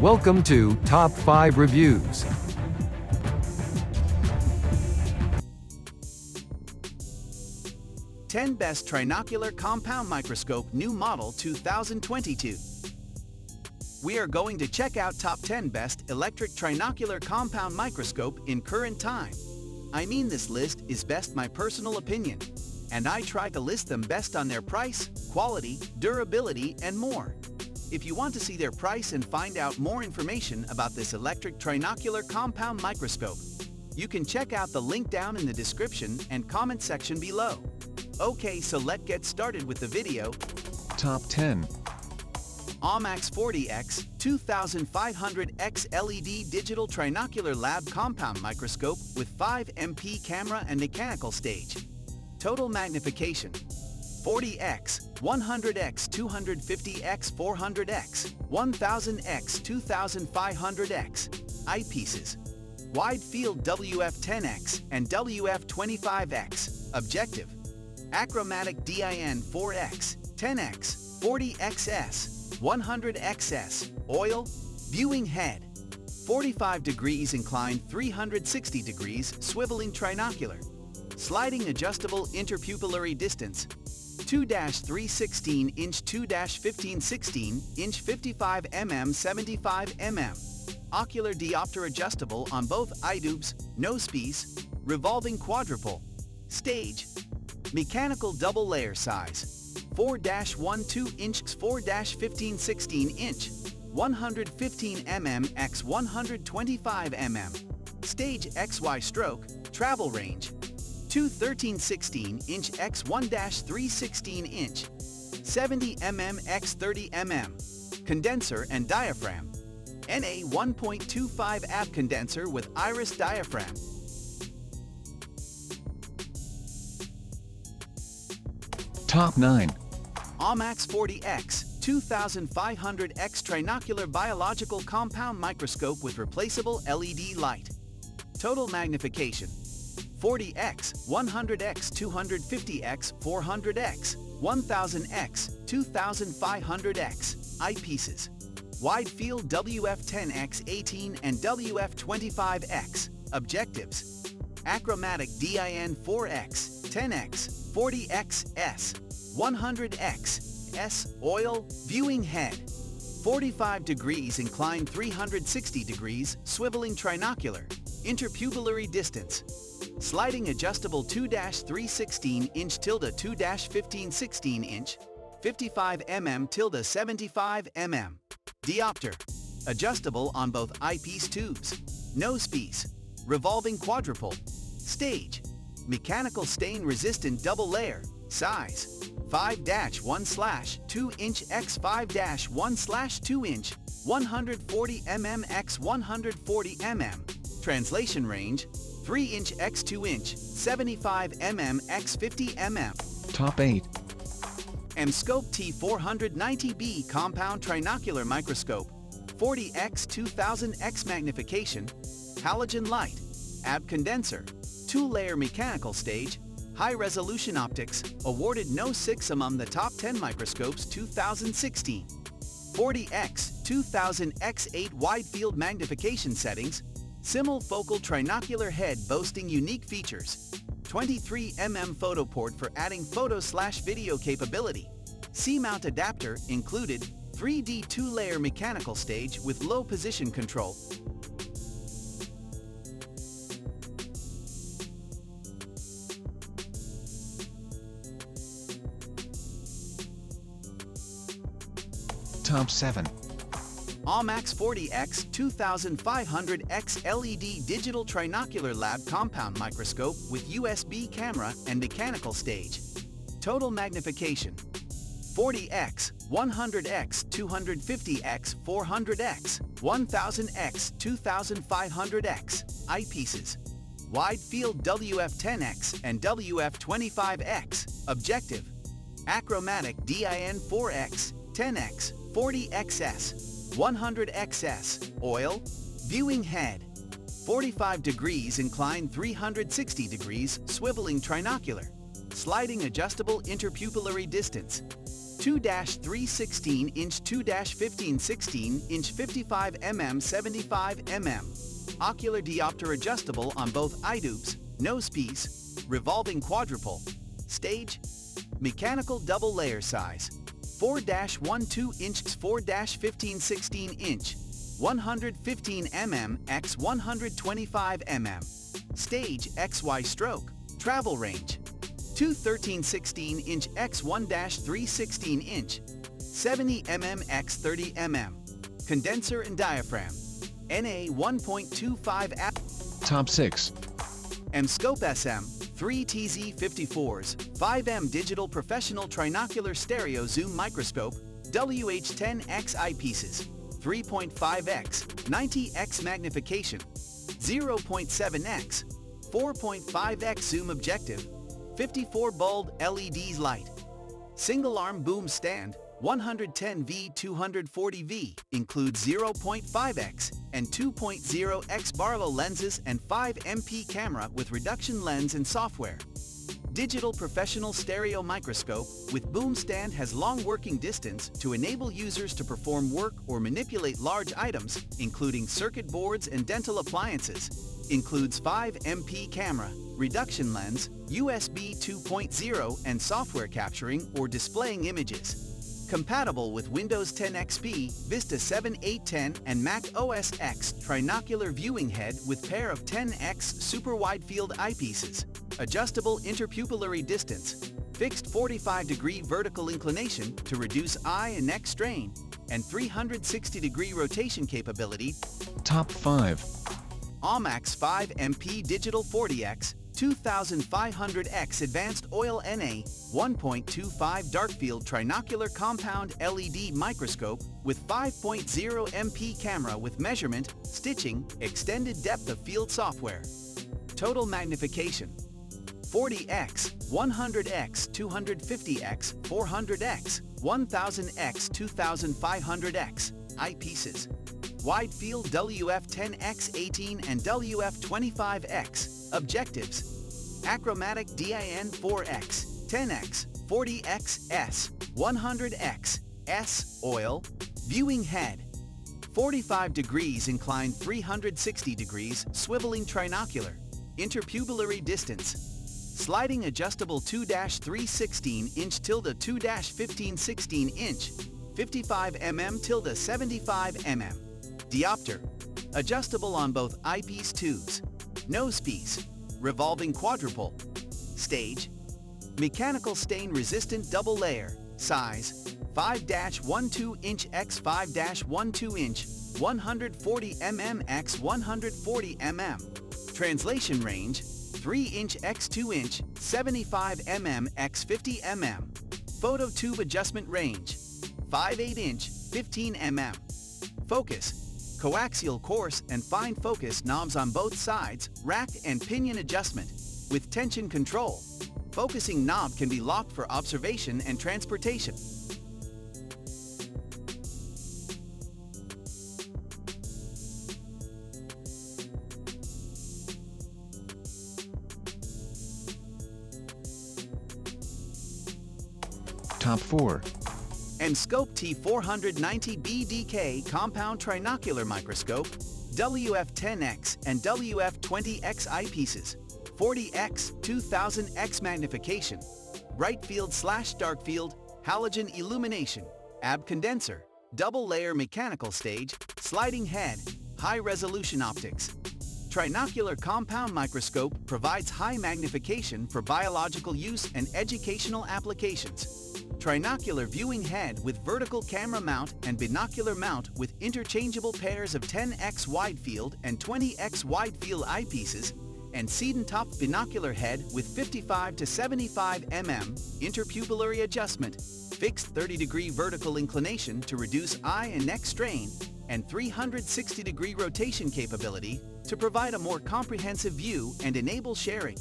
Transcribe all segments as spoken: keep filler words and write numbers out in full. Welcome to Top five Reviews. ten Best Trinocular Compound Microscope New Model two thousand twenty-two. We are going to check out Top ten Best Electric Trinocular Compound Microscope in Current Time. I mean, this list is best my personal opinion, and I try to list them best on their price, quality, durability, and more. If you want to see their price and find out more information about this electric trinocular compound microscope, you can check out the link down in the description and comment section below. Okay, so let's get started with the video. Top ten. OMAX forty X twenty-five hundred X L E D Digital Trinocular Lab Compound Microscope with five megapixel camera and mechanical stage. Total magnification forty X, one hundred X, two hundred fifty X, four hundred X, one thousand X, twenty-five hundred X. Eyepieces wide field W F ten X and W F twenty-five X. Objective achromatic DIN four X, ten X, forty X S, one hundred X S, oil, viewing head, forty-five degrees inclined, three hundred sixty degrees, swiveling trinocular, sliding adjustable interpupillary distance, two to three sixteen inch, two to fifteen sixteen inch, fifty-five millimeters, seventy-five millimeters, ocular diopter adjustable on both eye tubes, nose piece, revolving quadruple, stage, mechanical double layer size, four to twelve inch, four to fifteen sixteen inch, one hundred fifteen millimeters x one hundred twenty-five millimeters, stage X Y stroke, travel range, two to thirteen sixteen inch x one to three sixteen inch, seventy millimeters x thirty millimeters, condenser and diaphragm, N A one point two five amp condenser with iris diaphragm. Top nine. OMAX forty X twenty-five hundred X Trinocular Biological Compound Microscope with Replaceable L E D Light. Total magnification forty X, one hundred X, two hundred fifty X, four hundred X, one thousand X, twenty-five hundred X. Eyepieces wide field W F ten X eighteen and W F twenty-five X. Objectives achromatic DIN four X, ten X, forty X S, one hundred X S, oil, viewing head, forty-five degrees inclined, three hundred sixty degrees, swiveling trinocular, interpupillary distance, sliding adjustable two to three sixteen inch, two to fifteen sixteen inch, fifty-five millimeters, seventy-five millimeters, diopter, adjustable on both eyepiece tubes, nose piece, revolving quadruple, stage, mechanical stain-resistant double layer, size five to one to two inch x five to one to two inch, one hundred forty millimeters x one hundred forty millimeters, translation range three inch x two inch, seventy-five millimeters x fifty millimeters. Top eight. AmScope T four ninety B Compound Trinocular Microscope, forty X two thousand X magnification, halogen light, A B condenser, two-layer mechanical stage, high-resolution optics, awarded number six among the top ten microscopes two thousand sixteen. forty X, two thousand X eight wide-field magnification settings, simul-focal trinocular head boasting unique features, twenty-three millimeter photoport for adding photo-slash-video capability, C-mount adapter included, three D two-layer mechanical stage with low position control. Top seven. OMAX forty X twenty-five hundred X L E D Digital Trinocular Lab Compound Microscope with U S B camera and mechanical stage. Total magnification forty X, one hundred X, two hundred fifty X, four hundred X, one thousand X, twenty-five hundred X. Eyepieces wide field W F ten X and W F twenty-five X. Objective achromatic DIN four X, ten X, forty X S, one hundred X S, oil, viewing head, forty-five degrees inclined, three hundred sixty degrees, swiveling trinocular, sliding adjustable interpupillary distance, two three sixteen inch, two fifteen sixteen inch, fifty-five millimeter, seventy-five millimeter. Ocular diopter adjustable on both eyedupes, nosepiece, revolving quadruple, stage, mechanical double layer size, four twelve inch, four fifteen sixteen inch, one fifteen millimeter x one twenty-five millimeter, stage X Y stroke, travel range, two thirteen sixteen inch x one three sixteen inch, seventy millimeter x thirty millimeter, condenser and diaphragm, N A one point two five. Top six. AmScope S M three T Z fifty-four S five M Digital Professional Trinocular Stereo Zoom Microscope, W H ten X eyepieces, three point five X, ninety X magnification, zero point seven X, four point five X zoom objective, fifty-four bulb L E D light, single arm boom stand, one ten volt, two forty volt, includes zero point five X and two point zero X Barlow lenses and five megapixel camera with reduction lens and software. Digital professional stereo microscope with boom stand has long working distance to enable users to perform work or manipulate large items, including circuit boards and dental appliances, includes five megapixel camera, reduction lens, U S B two point zero and software capturing or displaying images. Compatible with Windows ten X P, Vista seven eight ten and Mac O S X. Trinocular viewing head with pair of ten X super wide field eyepieces. Adjustable interpupillary distance. Fixed forty-five degree vertical inclination to reduce eye and neck strain. And three sixty degree rotation capability. Top five. OMAX five megapixel Digital forty X. twenty-five hundred X Advanced Oil N A one point two five Dark Field Trinocular Compound L E D Microscope with five point zero megapixel camera with measurement, stitching, extended depth of field software. Total magnification forty X, one hundred X, two fifty X, four hundred X, one thousand X, twenty-five hundred X, eyepieces. Wide field W F ten X eighteen and W F twenty-five X. Objectives. Achromatic DIN four X, ten X, forty X, S, one hundred X, S, oil, viewing head. forty-five degrees inclined three sixty degrees, swiveling trinocular. Interpupillary distance. Sliding adjustable two three sixteen inch tilde two fifteen sixteen inch, fifty-five millimeter tilde seventy-five millimeter. Diopter. Adjustable on both eyepiece tubes. Nosepiece, revolving quadruple, stage, mechanical stain-resistant double layer, size, five twelve inch x five twelve inch, one forty millimeter x one forty millimeter, translation range, three inch x two inch, seventy-five millimeter x fifty millimeter, photo tube adjustment range, five eight inch, fifteen millimeter, focus, coaxial coarse and fine focus knobs on both sides, rack and pinion adjustment, with tension control. Focusing knob can be locked for observation and transportation. Top four. AmScope T four ninety B D K Compound Trinocular Microscope, W F ten X and W F twenty X eyepieces, forty X, two thousand X magnification, bright field slash dark field, halogen illumination, A B condenser, double layer mechanical stage, sliding head, high resolution optics. Trinocular compound microscope provides high magnification for biological use and educational applications. Trinocular viewing head with vertical camera mount and binocular mount with interchangeable pairs of ten X wide field and twenty X wide field eyepieces, and Sedan top binocular head with fifty-five to seventy-five millimeter interpupillary adjustment, fixed thirty degree vertical inclination to reduce eye and neck strain, and three sixty degree rotation capability to provide a more comprehensive view and enable sharing.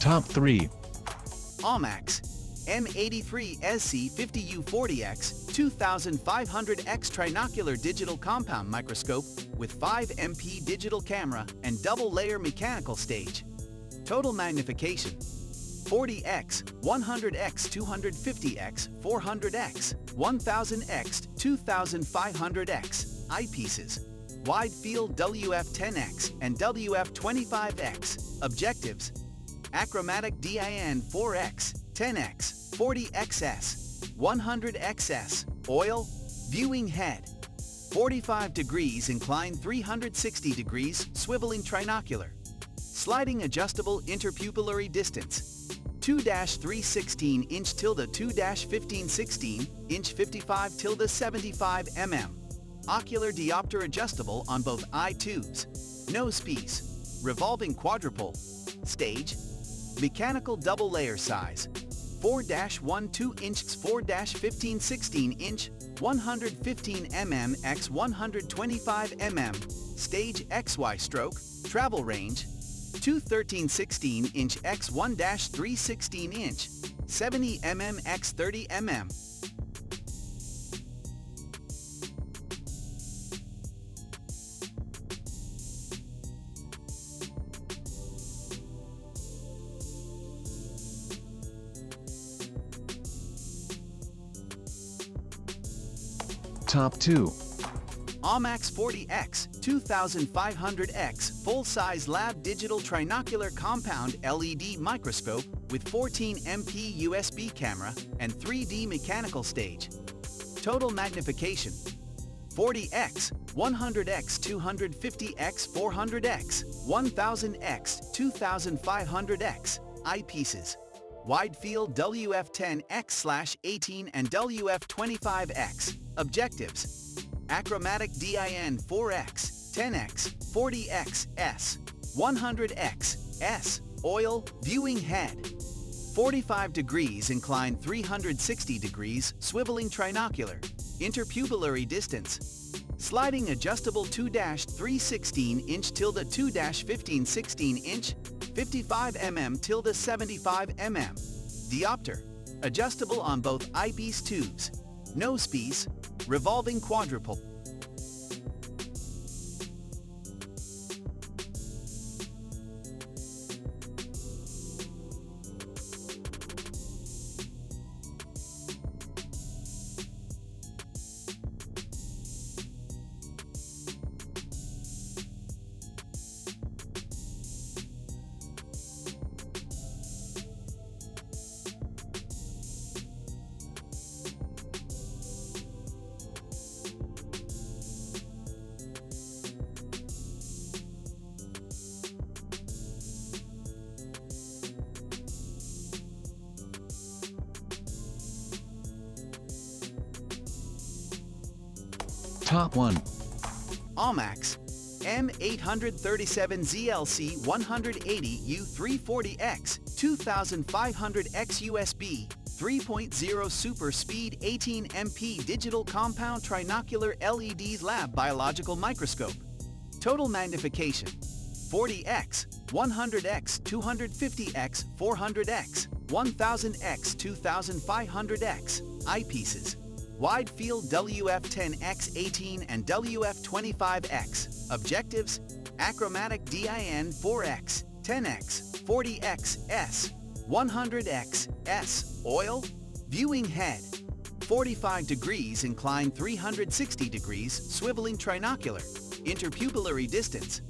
Top three. OMAX, M eighty-three E Z C fifty U forty X twenty-five hundred X trinocular digital compound microscope with five megapixel digital camera and double-layer mechanical stage. Total magnification, forty X, one hundred X, two hundred fifty X, four hundred X, one thousand X, two thousand five hundred X, eyepieces, wide field W F ten X and W F twenty-five X, objectives, achromatic DIN four X, ten X, forty X S, one hundred X S, oil, viewing head, forty-five degrees inclined, three hundred sixty degrees swiveling trinocular, sliding adjustable interpupillary distance, two to three sixteen inch tilde two to fifteen sixteen inch fifty-five tilde seventy-five millimeters. Ocular diopter adjustable on both eye tubes. Nose piece. Revolving quadrupole. Stage. Mechanical double layer size. four to twelve inch four to fifteen sixteen inch one hundred fifteen millimeters x one hundred twenty-five millimeters. Stage X Y stroke. Travel range. two to thirteen sixteen inch x one to three sixteen inch, seventy millimeters x thirty millimeters. Top two. OMAX forty X, twenty-five hundred X full-size lab digital trinocular compound L E D microscope with fourteen megapixel U S B camera and three D mechanical stage. Total magnification, forty X, one hundred X, two hundred fifty X, four hundred X, one thousand X, two thousand five hundred X, eyepieces, wide field W F ten X eighteen and W F twenty-five X, objectives, achromatic DIN four X, ten X, forty X, S, one hundred X, S, oil, viewing head, forty-five degrees inclined, three hundred sixty degrees swiveling trinocular, interpupillary distance, sliding adjustable two to three sixteen inch tilde two to fifteen sixteen inch, fifty-five millimeters tilde seventy-five millimeters, diopter, adjustable on both eyepiece tubes, nose piece, revolving quadrupole. Top one. OMAX M eight three seven Z L C one eighty U three forty X twenty-five hundred X U S B three point oh super speed eighteen megapixel digital compound trinocular L E D lab biological microscope. Total magnification, forty X, one hundred X, two hundred fifty X, four hundred X, one thousand X, two thousand five hundred X, eyepieces, wide field W F ten X eighteen and W F twenty-five X, objectives, achromatic DIN four X, ten X, forty X, S, one hundred X, S, oil, viewing head, forty-five degrees inclined, three hundred sixty degrees swiveling trinocular, interpupillary distance,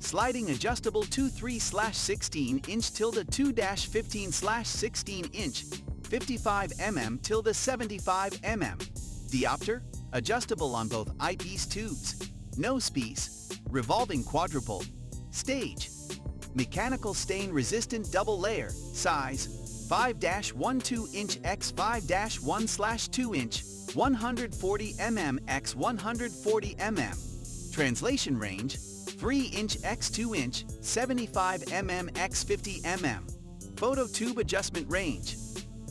sliding adjustable two to three sixteen inch tilde two to fifteen sixteen inch, fifty-five millimeters tilde seventy-five millimeters, diopter, adjustable on both eyepiece tubes, nose piece, revolving quadrupole, stage, mechanical stain resistant double layer, size, five to twelve inch x five to one to two inch, one hundred forty millimeters x one hundred forty millimeters, translation range, three inch x two inch, seventy-five millimeters x fifty millimeters, phototube adjustment range,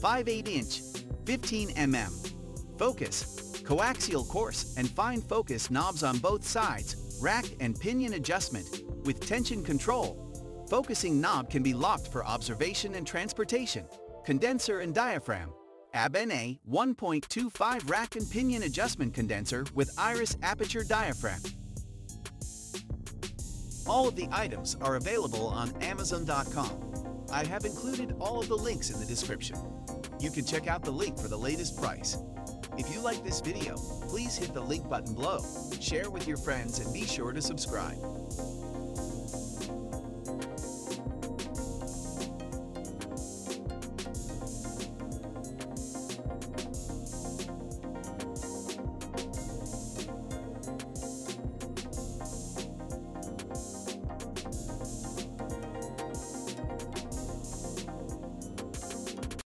five to eight inch, fifteen millimeters. Focus, coaxial coarse and fine focus knobs on both sides, rack and pinion adjustment, with tension control. Focusing knob can be locked for observation and transportation. condenser and diaphragm, A B N A one point two five rack and pinion adjustment condenser with iris aperture diaphragm. All of the items are available on Amazon dot com. I have included all of the links in the description. You can check out the link for the latest price. If you like this video, please hit the like button below, share with your friends, and be sure to subscribe.